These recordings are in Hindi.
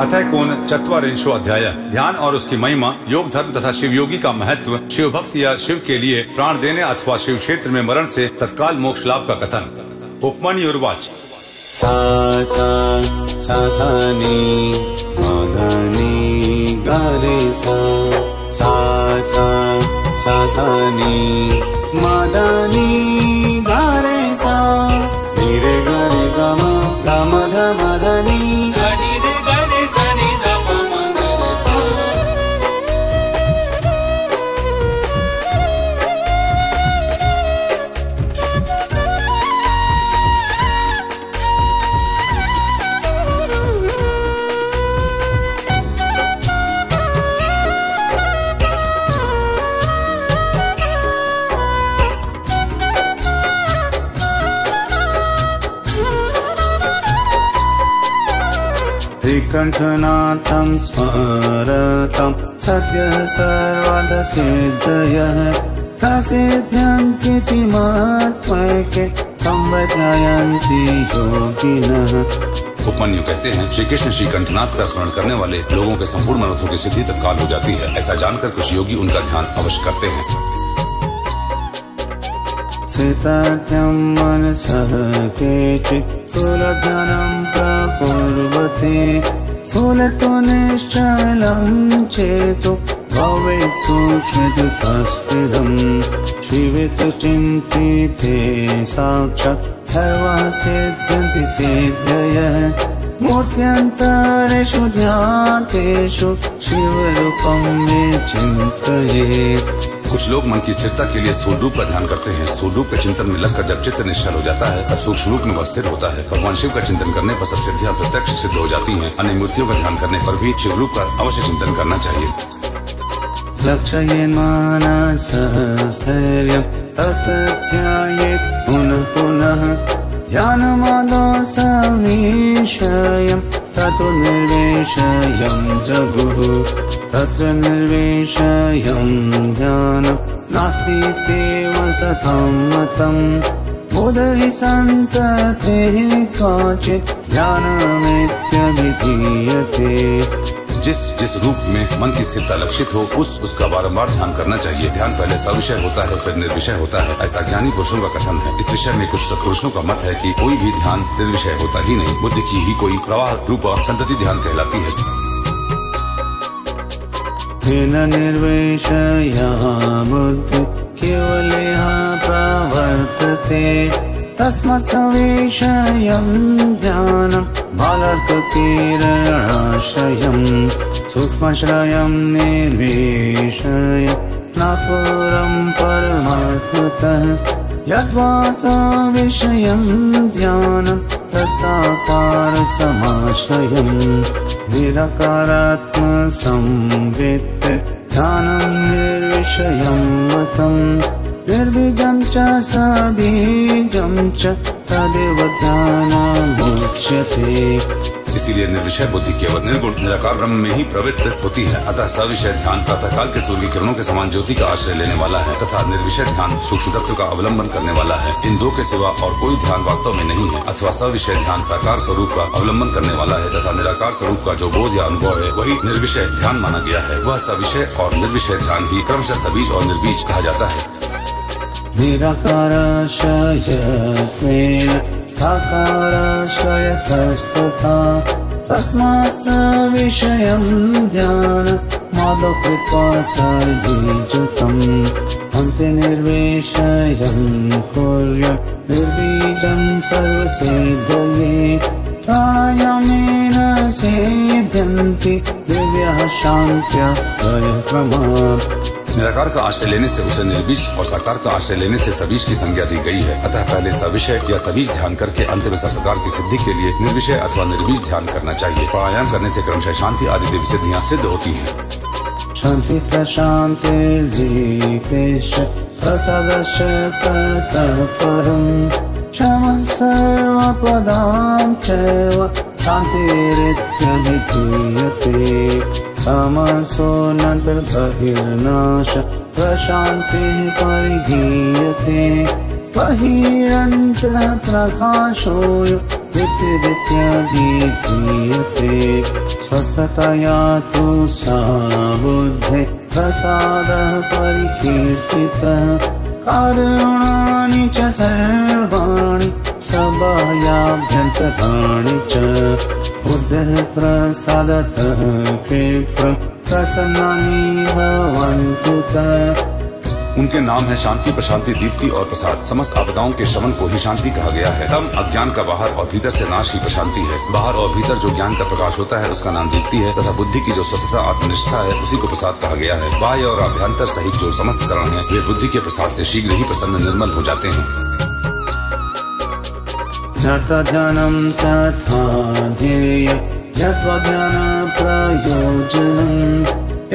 अथ कोण चत्वारिंशो अध्याय ध्यान और उसकी महिमा, योग धर्म तथा शिव योगी का महत्व, शिव भक्त या शिव के लिए प्राण देने अथवा शिव क्षेत्र में मरण से तत्काल मोक्ष लाभ का कथन। उपमन्यु उर्वाच त्रिकण्ठनाथं स्मरतं सद्यः सर्वदा सिद्धयः प्रसिद्ध्यन्ति महात्मके तं वदन्ति योगिनः। उपमन्यु कहते हैं, श्री कृष्ण श्री कंठनाथ का स्मरण करने वाले लोगों के संपूर्ण मनोरथों की सिद्धि तत्काल हो जाती है। ऐसा जानकर कुछ योगी उनका ध्यान अवश्य करते हैं। सोलध्यानं प्रपूर्वते सोलतो निश्चलं चेतो भवेत् सूक्ष्मदुःखस्थिरं शिवतुचिन्तिते साक्षात् सर्वाः सिद्ध्यन्ति सिद्धयः मूर्त्यन्तरेषु ध्यातेषु शिवरूपं मे चिन्तयेत्। कुछ लोग मन की स्थिरता के लिए स्थूल रूप का ध्यान करते हैं। स्थूल रूप के चिंतन में लगकर जब चित्त निश्चल हो जाता है तब सूक्ष्म रूप में वह स्थिर होता है। भगवान शिव का चिंतन करने पर सब सिद्धियां प्रत्यक्ष सिद्ध हो जाती हैं। अन्य मूर्तियों का ध्यान करने पर भी शिव रूप का अवश्य चिंतन करना चाहिए। लक्षयेन मानसस्थैर्यं तत्ध्यायेत् पुनः पुनः ध्यानमादासमीशयं ततो निर्वेशयं जगुः तत्र निर्वेशयं ध्यानं नास्ति स्तेव सतं मतं बोधहि सन्ततिः काचित् ध्यानमेत्यभिधीयते। जिस रूप में मन की स्थिरता लक्षित हो उसका बारंबार ध्यान करना चाहिए। ध्यान पहले सविषय होता है फिर निर्विषय होता है। ऐसा ज्ञानी पुरुषों का कथन है। इस विषय में कुछ सत्पुरुषों का मत है कि कोई भी ध्यान निर्विषय होता ही नहीं। बुद्धि की ही कोई प्रवाह रूपा संतति ध्यान कहलाती है। तेन निर्वेशया बुद्धि केवलया प्रवर्तते तस्मात् सविषयं ध्यानं बालार्ककीरणाश्रयं सूक्ष्माश्रयं निर्वेशय न परं परमार्थतः यद्वा सविषयं ध्यानं तस्साकारसमाश्रयं निराकारात्मसंवित् ध्यानं निर्विषयं मतं निर्बीजं च सबीजं च तदेव ध्यानं मुच्यते। इसीलिए निर्विषय बुद्धि केवल निर्गुण निराकार ब्रह्म में ही प्रवृत्त होती है। अतः सविषय ध्यान प्रातःकाल के सूर्य किरणों के समान ज्योति का आश्रय लेने वाला है तथा निर्विषय ध्यान सूक्ष्म तत्व का अवलंबन करने वाला है। इन दो के सिवा और कोई ध्यान वास्तव में नहीं है। अथवा सविषय ध्यान साकार स्वरूप का अवलंबन करने वाला है तथा निराकार स्वरूप का जो बोध या अनुभव है वही निर्विषय ध्यान माना गया है। वह सविषय और निर्विषय ध्यान ही क्रमशः सबीज और निर्बीज कहा जाता है। निराकार आकाराश्रयतस्तथा तस्मात् सविषयं ध्यान मादकृत्वासर्वज्ञतम् अन्ते निर्वेशयं कुर्य निर्बीजं सर्वसिद्धये प्राणायामेन सिद्ध्यन्ति दिव्यः शान्त्यः त्रयः। निराकार का आश्रय लेने से उसे निर्बीज और साकार का आश्रय लेने से सबीज की संज्ञा दी गई है। अतः पहले सविषय या सबीज ध्यान करके अंत में साकार की सिद्धि के लिए निर्विषय अथवा निर्बीज ध्यान करना चाहिए। प्राणायाम करने से क्रमशः शांति आदि दिव्य सिद्धियाँ सिद्ध होती हैं। शांति प्रशांति तमसो नन्तर्बहिर्नाश प्रशान्तिः परिधीयते बहिरन्तः प्रकाशो विद्युदीप्यते स्वस्थतया तु सा बुद्धि प्रसादः परिकीर्तितः कारुण्यानि च सर्वाणि सभायाभ्यन्तराणि च बुद्धः प्रसादतः कृपा प्रसन्नानि भवन्तु ते। उनके नाम है शांति, प्रशांति, दीप्ति और प्रसाद। समस्त आपदाओं के शमन को ही शांति कहा गया है। तम अज्ञान का बाहर और भीतर से नाश ही प्रशांति है। बाहर और भीतर जो ज्ञान का प्रकाश होता है उसका नाम दीप्ति है, तथा बुद्धि की जो स्वस्थता आत्मनिष्ठा है उसी को प्रसाद कहा गया है। बाह्य और अभ्यंतर सहित जो समस्त कारण है वे बुद्धि के प्रसाद से शीघ्र ही प्रसन्न निर्मल हो जाते हैं। प्रयोजन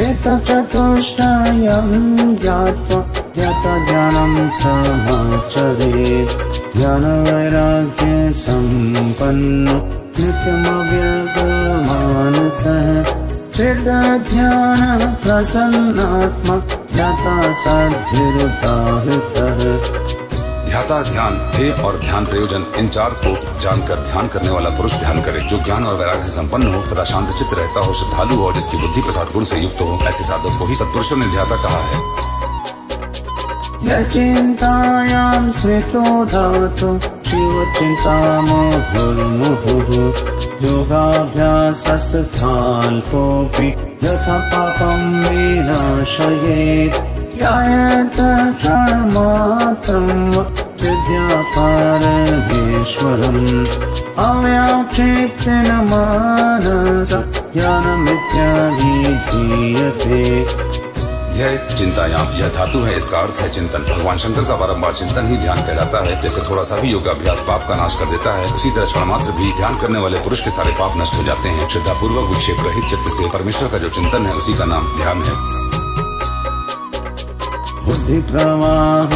एतच्चतुष्टयं ज्ञात्वा ज्ञातज्ञानं समाचरेत् ज्ञानवैराग्येन सम्पन्नो नित्यमव्ययमानसः चिद्ध्यानः प्रसन्नात्मा ज्ञाता सिद्धिरुदाहृतः। ध्याता, ध्यान, ध्येय और ध्यान प्रयोजन, इन चार को जानकर ध्यान करने वाला पुरुष ध्यान करे। जो ज्ञान और वैराग्य से संपन्न हो तथा शांत चित्त रहता हो, श्रद्धालु और जिसकी बुद्धि प्रसाद गुण से युक्त हो, ऐसे साधक को ही सत्पुरुषों ने ध्याता कहा है। चिंतायां स्थितो धातु शिव चिंतामोहुर्मुहुः योगाभ्यासस्थाल्पोऽपि यथा पापं विनाशयेत् ध्यायेत क्षणमात्रम् परमेश्वरम् अव्याक्षिप्तेन मनसा ध्यानमित्यभिधीयते। ध्येय चिंतायाम, यह धातु है, इसका अर्थ है चिंतन। भगवान शंकर का बारंबार चिंतन ही ध्यान कहलाता है। जैसे थोड़ा सा भी योगाभ्यास पाप का नाश कर देता है, उसी तरह क्षण मात्र भी ध्यान करने वाले पुरुष के सारे पाप नष्ट हो जाते हैं। श्रद्धापूर्वक विक्षेप रहित चित्त से परमेश्वर का जो चिंतन है उसी का नाम ध्यान है। बुद्धि प्रवाह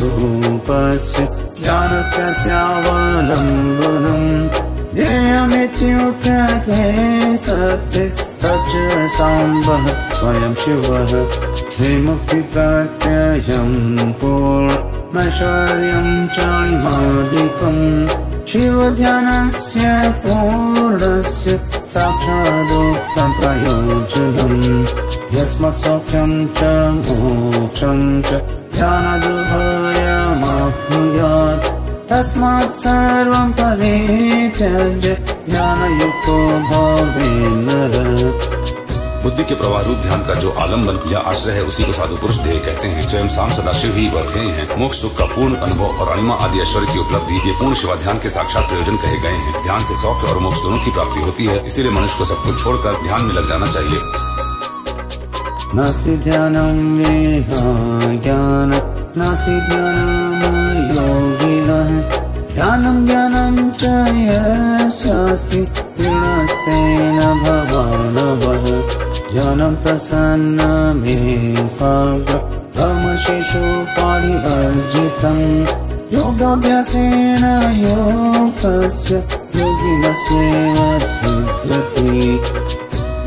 रूपस्य ज्ञानस्य स्वावलम्बनम् ध्येयमित्युक्ते सत्यस्तच्च साम्बः स्वयं शिवः विमुक्तिप्रत्ययं पूर्णमैश्वर्यं चाणिमादिकम् शिवध्यानस्य पूर्णस्य साक्षादुक्तं प्रयोजनम् यस्मात् सौख्यं च मोक्षं च ज्ञानाद्भयमाप्नुयात् तस्मात् सर्वं परित्यज्य ज्ञानयुक्तो भवेत् नरः। बुद्धि के प्रवाह रूप ध्यान का जो आलम्बन या आश्रय है उसी को साधु पुरुष ध्येय कहते हैं। स्वयं शाम सदाशिव ही वह ध्येय है। मोक्ष, सुख का पूर्ण अनुभव और अणिमा आदि ऐश्वर्य की उपलब्धि ये पूर्ण शिवाध्यान के साक्षात प्रयोजन कहे गए हैं। ध्यान से सौख्य और मोक्ष दोनों की प्राप्ति होती है, इसीलिए मनुष्य को सब कुछ छोड़कर ध्यान में लग जाना चाहिए। नास्ति ध्यानं विना ज्ञानं नास्ति ध्यानमयोगिनः ध्यानं ज्ञानं च यस्यास्ति तेनास्तेन भवानवः ज्ञानं प्रसन्नमेवाग्रं भ्रमशेषोपाधिवर्जितं योगाभ्यासेन योगस्य योगिनस्येव सिद्ध्यति।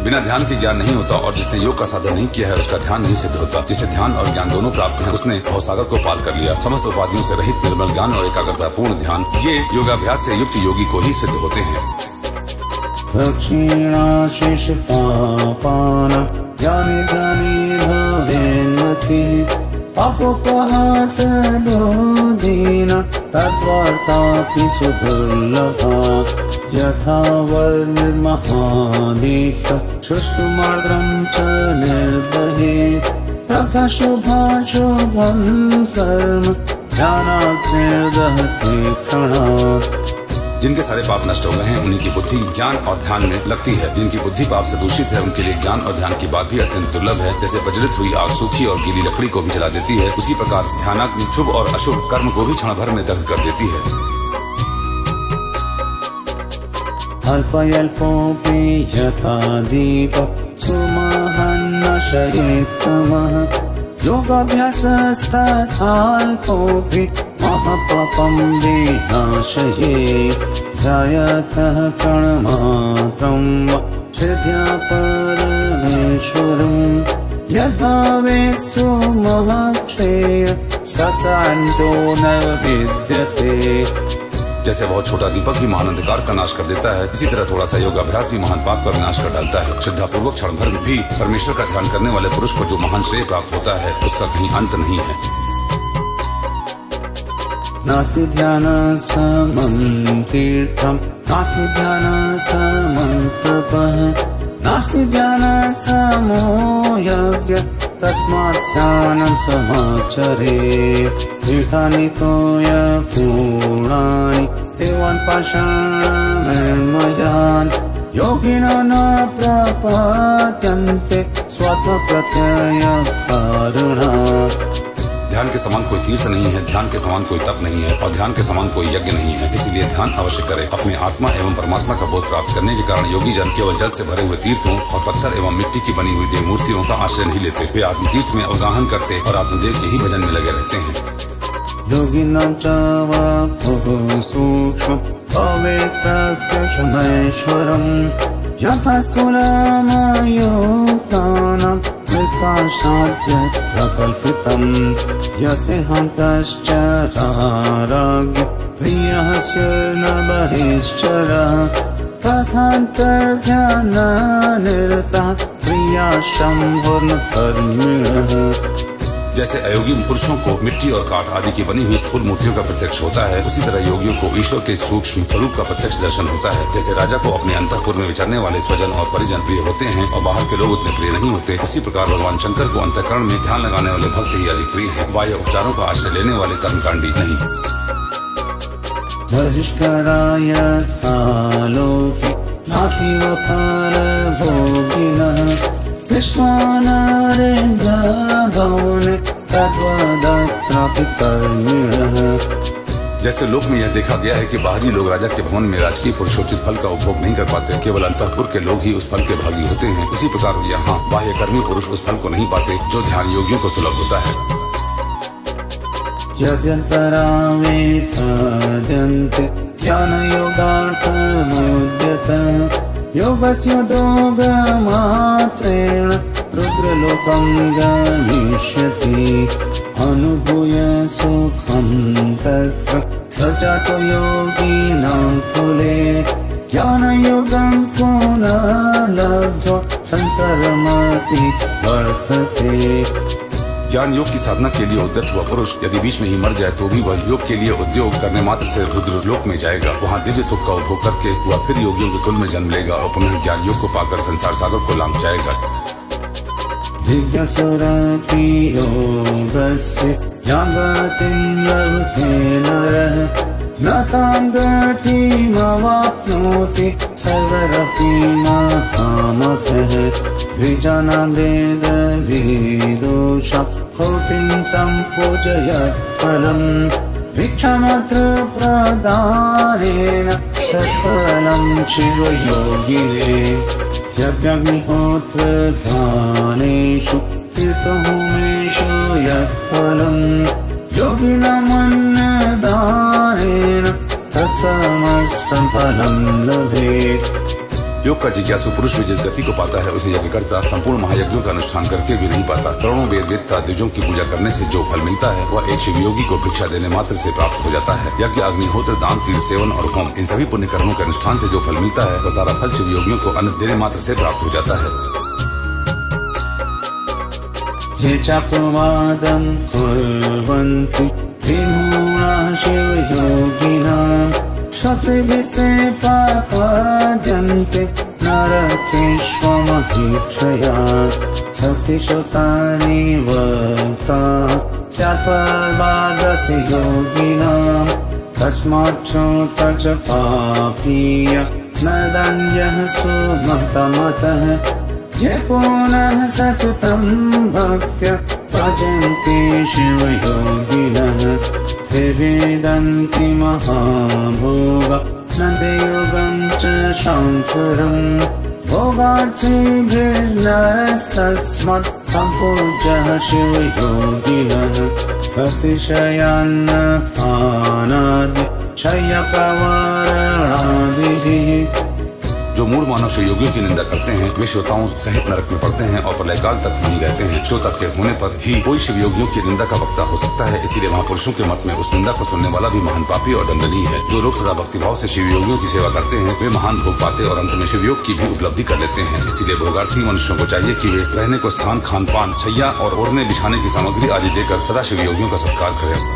बिना ध्यान के ज्ञान नहीं होता, और जिसने योग का साधन नहीं किया है उसका ध्यान नहीं सिद्ध होता। जिसे ध्यान और ज्ञान दोनों प्राप्त हैं उसने भवसागर को पार कर लिया। समस्त उपाधियों से रहित निर्मल ज्ञान और एकाग्रता पूर्ण ध्यान ये योगाभ्यास से युक्त योगी को ही सिद्ध होते हैं। दक्षिणाशिष पापाना ज्ञानी ज्ञानी भवेन्मति पापोपहत बोधिना तद्वार्तापि सुदुर्लभा यथा वर्णिर्महादीप्त शुष्कमार्द्रं च निर्दहेत् तथा शुभाशुभं कर्म ध्यानात् निर्दहते क्षणात्। जिनके सारे पाप नष्ट हो गए हैं उन्हीं की बुद्धि ज्ञान और ध्यान में लगती है। जिनकी बुद्धि पाप से दूषित है उनके लिए ज्ञान और ध्यान की बात भी अत्यंत दुर्लभ है। जैसे प्रज्वलित हुई आग सूखी और गीली लकड़ी को भी जला देती है, उसी प्रकार ध्यानाग्नि शुभ और अशुभ कर्म को भी क्षण भर में दग्ध कर देती है। अल्पयल्पोऽपि यथा दीपः सुमहन्नशयेत्तमः योगाभ्यासस्तथाल्पोऽपि महापापं विनाशयेत् ध्यायतः क्षणमात्रं वा श्रद्धया परमेश्वरं यद्भावेत् सुमहत्क्षेयस्तस्यान्तो न विद्यते। जैसे बहुत छोटा दीपक भी महान अंधकार का नाश कर देता है, इसी तरह थोड़ा सा योग अभ्यास भी महान पाप का विनाश कर डालता है। श्रद्धा पूर्वक क्षण भर भी परमेश्वर का ध्यान करने वाले पुरुष को जो महान श्रेय प्राप्त होता है उसका कहीं अंत नहीं है। नास्ति ध्यान समं तीर्थम, नास्ति ध्यान समं तपः, नास्ति ध्यान समो यज्ञ, तस्मात् ध्यानं समाचरेत्। तीर्थानि तोय पूर्णानि एवं पाषाणमन्मयान्, योगिनो न प्रपद्यन्ते स्वात्मप्रत्ययकारणा। ध्यान के समान कोई तीर्थ नहीं है, ध्यान के समान कोई तप नहीं है और ध्यान के समान कोई यज्ञ नहीं है, इसीलिए ध्यान अवश्य करें। अपने आत्मा एवं परमात्मा का बोध प्राप्त करने के कारण योगी जन केवल जल से भरे हुए तीर्थों और पत्थर एवं मिट्टी की बनी हुई देव मूर्तियों का आश्रय नहीं लेते, वे आत्म तीर्थ में अवगाहन करते और आत्मदेव के ही भजन में लगे रहते हैं। प्रकल्पितम् यतेहान्तश्चराराज्ञ प्रियस्य न बहिश्चरः, तथान्तर्ध्याननिरतः प्रियः शम्भुर्नकर्मिणः। जैसे अयोगी पुरुषों को मिट्टी और काठ आदि की बनी हुई स्थूल मूर्तियों का प्रत्यक्ष होता है, उसी तरह योगियों को ईश्वर के सूक्ष्म स्वरूप का प्रत्यक्ष दर्शन होता है। जैसे राजा को अपने अंतःपुर में विचरने वाले स्वजन और परिजन प्रिय होते हैं और बाहर के लोग उतने प्रिय नहीं होते, उसी प्रकार भगवान शंकर को अंतःकरण में ध्यान लगाने वाले भक्त ही अधिक प्रिय है, बाह्य उपचारों का आश्रय लेने वाले कर्मकांडी नहीं। जैसे लोक में यह देखा गया है कि बाहरी लोग राजा के भवन में राजकीय पुरुषोचित फल का उपभोग नहीं कर पाते, केवल अंतःपुर के लोग ही उस फल के भागी होते हैं, उसी प्रकार यहाँ बाह्य कर्मी पुरुष उस फल को नहीं पाते जो ध्यान योगियों को सुलभ होता है। रुद्रलोकं गमिष्यति अनुभूय सुखं तत्र, स जातो योगिनां कुले ज्ञानयोगं पुनर्लब्ध्वा संसारमार्गं वर्तते। ज्ञान योग की साधना के लिए उद्यत हुआ पुरुष यदि बीच में ही मर जाए तो भी वह योग के लिए उद्योग करने मात्र से रुद्रलोक में जाएगा, वहाँ दिव्य सुख का उपभोग करके वह फिर योगियों के कुल में जन्म लेगा और पुनः ज्ञान योग को पाकर संसार सागर को लांघ जाएगा। कोटिं संपूजयत् फलं भिक्षामात्र प्रदानेन सफलं शिवयोगिने। यज्ञाग्निहोत्र दानेषु तीर्थहोमेषु यत् फलं योगिनामन्नदानेन तत्समस्तं फलं लभेत्। योग का जिज्ञासु पुरुष भी जिस गति को पाता है उसे यज्ञकर्ता संपूर्ण महायज्ञों का अनुष्ठान करके भी नहीं पाता। करोड़ों वेद वेत्ता द्विजों की पूजा करने से जो फल मिलता है वह एक शिव योगी को भिक्षा देने मात्र से प्राप्त हो जाता है। यज्ञ अग्निहोत्र दान तीर्थ सेवन और होम इन सभी पुण्य कर्मों के अनुष्ठान से जो फल मिलता है वह सारा फल शिव योगियों को अन्न देने मात्र से प्राप्त हो जाता है। ये चापवादं कुर्वन्ति विमूढा शिवयोगिनां, क्षत्रिभिस्ते पापद्यन्ते नरकेष्वमहीक्षया। छत्तिषु तानि व्रतानि स्यात्फलभाग्यस्य योगिनां, तस्मात् श्रोत्रश्च पापीयः न दण्ड्यः सुमतमतः। ये पुनः सततं भक्त्या भजन्ते शिवयोगिनः, ते वेदन्ति महाभोगं नन्दयोगं च शङ्करं। भोगार्थेभिर्नरस्तस्मात् सम्पूज्यः शिवयोगिनः, प्रतिशयान्न पानादि शय्याप्रवरणादिभिः। जो जो मूढ़ मानव योगियों की निंदा करते हैं वे श्रोताओं सहित नरक में पड़ते हैं और प्रलयकाल तक नहीं रहते हैं। श्रोता के होने पर ही कोई शिव योगियों की निंदा का वक्ता हो सकता है, इसीलिए महापुरुषों के मत में उस निंदा को सुनने वाला भी महान पापी और दंडनीय है। जो लोग सदा भक्तिभाव से शिव योगियों की सेवा करते हैं वे महान भोग पाते और अंत में शिव योग की भी उपलब्धि कर लेते हैं। इसीलिए भोगार्थी मनुष्यों को चाहिए कि वे रहने को स्थान, खान पान, शैया और ओढ़ने बिछाने की सामग्री आदि देकर सदा शिव योगियों का सत्कार करें।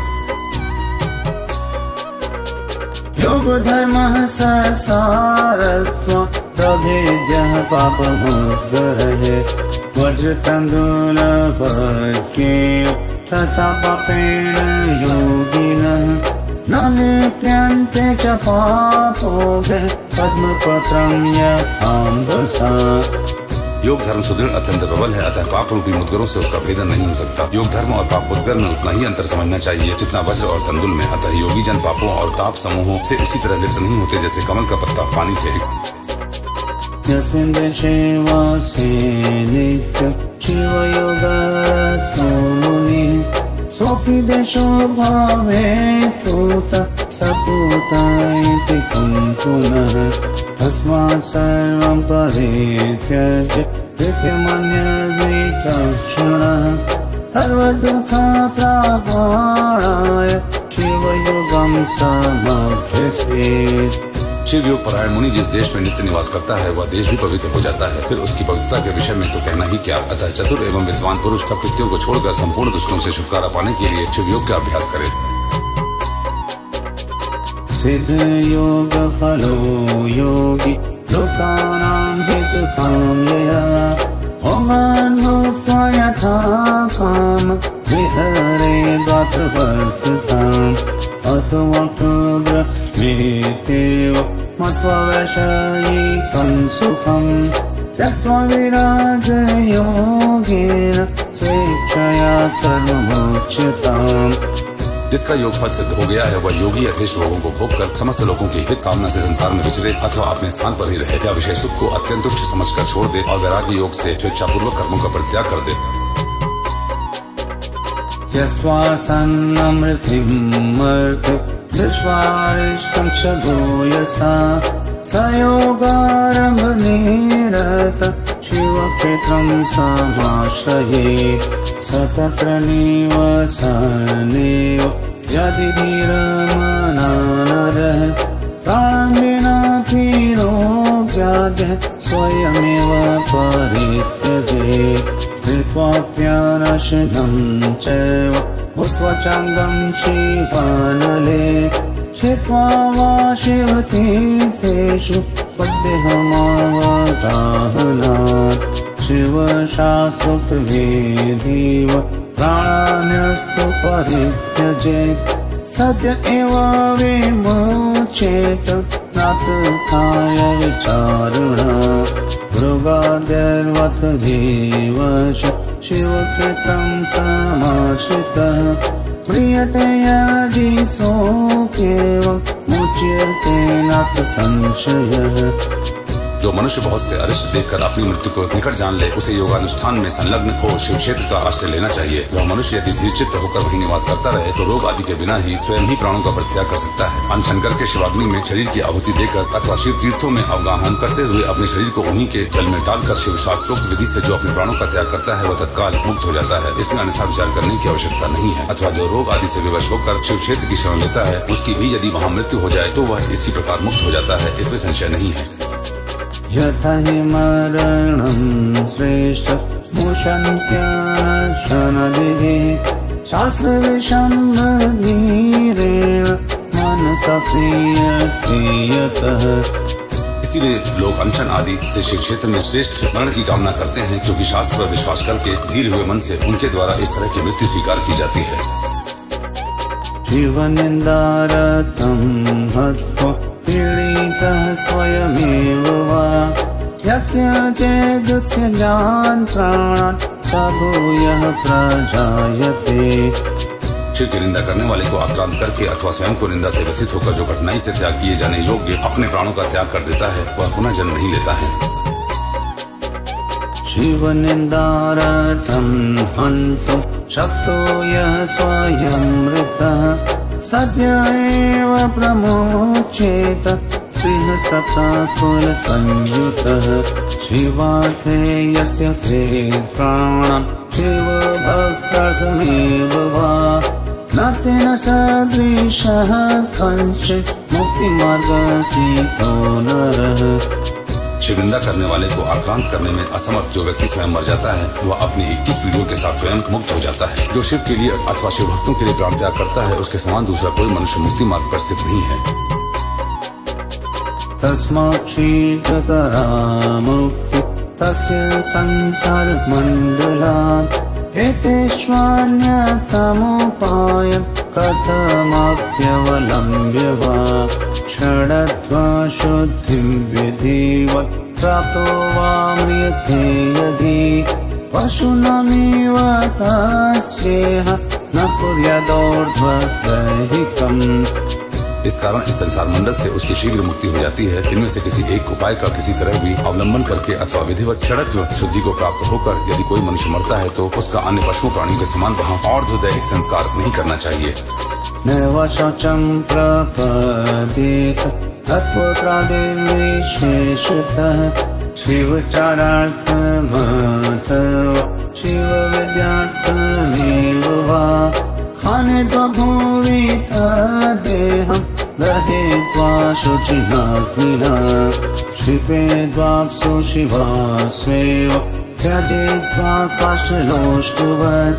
योगधर्मः संसारत्वं प्रभेद्यः पापमुद्गरहे वज्रतण्डुलवर्ग्येन तथा पापेन योगिनः न लिप्यन्ते च पापोभिः पद्मपत्रं यथाम्बसा। योग धर्म सुदृढ़ अत्यंत प्रबल है, अतः पाप रूपी मुद्गरों से उसका भेदन नहीं हो सकता। योग धर्म और पाप मुद्गर में उतना ही अंतर समझना चाहिए जितना वज्र और तंदुल में। अतः योगी जन पापों और ताप समूहों से उसी तरह लिप्त नहीं होते जैसे कमल का पत्ता पानी से। तस्मात् सर्वं परित्यज्य धृतिमन्यद्विचक्षणः सर्वदुःखप्रहरणाय शिवयोगं समाभ्यसेत्। शिव योग परायण मुनि जिस देश में नित्य निवास करता है वह देश भी पवित्र हो जाता है, फिर उसकी पवित्रता के विषय में तो कहना ही क्या। अतः चतुर एवं विद्वान पुरुष कृत्यों को छोड़कर संपूर्ण दुष्टों से छुटकारा पाने के लिए शिव योग का अभ्यास करे। सिद्ध योग फलो योगी लोकानां हितकामया अमानुक्तो यथा काम विहरेद्वात्रवर्तताम् अतो वक्तुद्रमेतेव मत्वा वैषयिकं सुखं त्यक्त्वा विरागयोगेन स्वेच्छया कर्ममुच्यताम्। जिसका योग फल सिद्ध हो गया है वह योगी यथेष्ट भोगों को भोग कर समस्त लोगों की हित कामना से संसार में विचरे अथवा अपने स्थान पर ही रहे या विषय सुख को अत्यंत तुच्छ समझकर छोड़ दे और वैराग्य योग से स्वेच्छापूर्वक कर्मों का परित्याग कर दे। सतत्र निवसनेव यदि धीरमननरः प्राणिनापि रोगाद्यः स्वयमेव परित्यजेत् कृत्वाप्यनशनं चैव भूत्वा चाङ्गं शिवानले छित्वा वा शिवतीर्थेषु पद्यहमावगाहनात् शिव शाश्वत वेदीव प्राणस्तु परित्यजेत् सद्य एव विमुच्येत नाथकाय विचारुणात् भृगाद्यर्वथ देवश शिवकृतं समाश्रितः प्रीयते यदि सोऽप्येवं मुच्यते नाथ संशयः। जो मनुष्य बहुत से अरिष्ट देखकर अपनी मृत्यु को निकट जान ले उसे योगानुष्ठान में संलग्न हो शिव क्षेत्र का आश्रय लेना चाहिए। वह मनुष्य यदि धीरचित्त होकर वही निवास करता रहे तो रोग आदि के बिना ही स्वयं ही प्राणों का परित्याग कर सकता है। अनशंकर के शिवाग्नि में शरीर की आहुति देकर अथवा शिव तीर्थों में अवगाहन करते हुए अपने शरीर को उन्हीं के जल में डालकर शिव शास्त्रोक्त विधि से जो अपने प्राणों का त्याग करता है वह तत्काल मुक्त हो जाता है। इसमें अन्यथा विचार करने की आवश्यकता नहीं है। अथवा जो रोग आदि से विवश होकर शिव क्षेत्र की शरण लेता है उसकी भी यदि वहाँ मृत्यु हो जाए तो वह इसी प्रकार मुक्त हो जाता है, इसमें संशय नहीं है। यथा हि मरणं श्रेष्ठ मुशन्त्यानशनदिभिः शास्त्रविषम्बधीरेण मनसा प्रीयतेयतः। इसीलिए लोग अनशन आदि से शिव क्षेत्र में श्रेष्ठ मरण की कामना करते हैं, क्योंकि शास्त्र पर विश्वास करके धीर हुए मन से उनके द्वारा इस तरह की मृत्यु स्वीकार की जाती है। जीवनिन्दारतं हत्वा पीडितः स्वयमेव वा यस्य चेदुत्स्य ज्ञान प्राणात् स भूयः प्रजायते। शिव की निंदा करने वाले को आक्रांत करके अथवा स्वयं को निंदा से व्यथित होकर जो कठिनाई से त्याग किए जाने योग्य अपने प्राणों का त्याग कर देता है वह पुनः जन्म नहीं लेता है। शिव निन्दारतं हन्तुं शक्तो यः स्वयं मृतः सद्य एव प्रमुच्येत तेन सप्ता कुल संयुतः शिवार्थे यस्य ते प्राण शिव भक्तार्थमेव वा न तेन सदृशः कञ्चित् मुक्तिमार्गस्थितो नरः। शिविंदा करने वाले को आक्रांत करने में असमर्थ जो व्यक्ति स्वयं मर जाता है वह अपनी 21 पीढ़ियों के साथ स्वयं मुक्त हो जाता है। जो शिव के लिए अथवा शिव भक्तों के लिए प्राण त्याग करता है उसके समान दूसरा कोई मनुष्य मुक्ति मार्ग पर स्थित नहीं है। तस्मात् शीघ्रतरा मुक्ति तस्य संसार मंडलात् एतेष्वान्यतमोपाय कथमाप्यवलम्ब्य वा क्षणत्वा शुद्धिं विधिव प्राप्तो वाम्यते यदि पशूनामेव तस्येह न कुर्यादौर्ध्वदैहिकम्। इस कारण इस संसार मंडल से उसकी शीघ्र मुक्ति हो जाती है। इनमें से किसी एक उपाय का किसी तरह भी अवलंबन करके अथवा विधिवत क्षणत्व शुद्धि को प्राप्त होकर यदि कोई मनुष्य मरता है तो उसका अन्य पशु प्राणियों के समान वहाँ अर्धदैहिक संस्कार नहीं करना चाहिए। नैव शौचं प्रपद्येत तत्परादेशेषतः शिवचारार्थमात् शिवविद्यार्थमेव वा खाने भूरिता देहं दहे त्वा शुचिनाग्निना क्षिपे द्वाप्सु शिवास्वेव त्यजे त्वा काष्ठलोष्टुवत्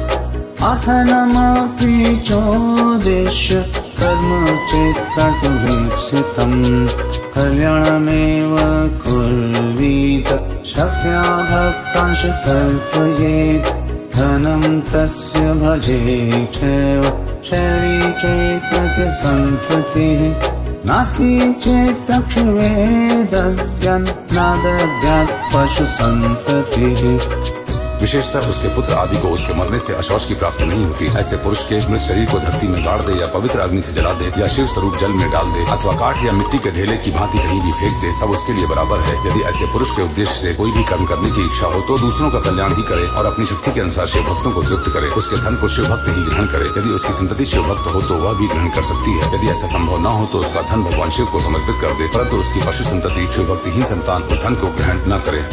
अथ नमपि चोदिश्य कर्म चेत् कर्तुमीप्सितम् कल्याणमेव कुर्वीत शक्त्या भक्तांश तर्पयेत् धनं तस्य भजे चैव शरी चैतस्य संपत्तिः नास्ति चेत् तक्षुवे दद्यान् न दद्यात् पशु संपत्तिः। विशेषतः उसके पुत्र आदि को उसके मरने से अशौच की प्राप्ति नहीं होती। ऐसे पुरुष के मृत शरीर को धरती में गाड़ दे या पवित्र अग्नि से जला दे या शिव स्वरूप जल में डाल दे अथवा काठ या मिट्टी के ढेले की भांति कहीं भी फेंक दे, सब उसके लिए बराबर है। यदि ऐसे पुरुष के उपदेश से कोई भी कर्म करने की इच्छा हो तो दूसरों का कल्याण ही करे और अपनी शक्ति के अनुसार शिव भक्तों को तृप्त करे। उसके धन को शिव भक्त ही ग्रहण करे। यदि उसकी संतति शिव भक्त हो तो वह भी ग्रहण कर सकती है। यदि ऐसा संभव न हो तो उसका धन भगवान शिव को समर्पित कर दे, परंतु उसकी पशु संतति शिव भक्तिहीन संतान उस धन को ग्रहण न करे।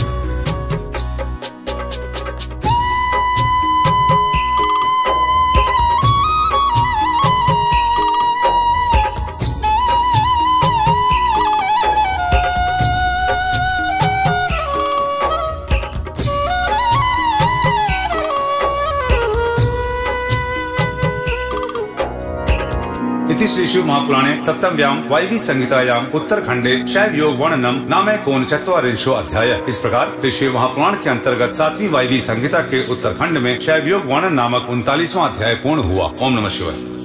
श्री शिव महापुराणे सप्तम्याम वायवी संहितायाम उत्तरखण्डे शैव योग वर्णनम नामे कोन चत्वारिंशो अध्याय। इस प्रकार श्री शिव महापुराण के अंतर्गत सातवीं वायवी संहिता के उत्तरखण्ड में शैव योग वर्णन नामक 39वां अध्याय पूर्ण हुआ। ओम नमः शिवाय।